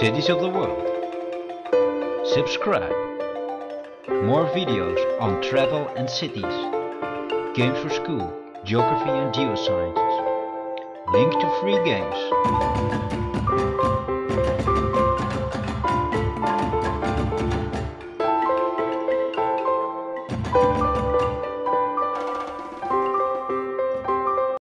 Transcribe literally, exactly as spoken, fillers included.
Cities of the World. Subscribe. More videos on travel and cities, games for school, geography and geosciences. Link to free games.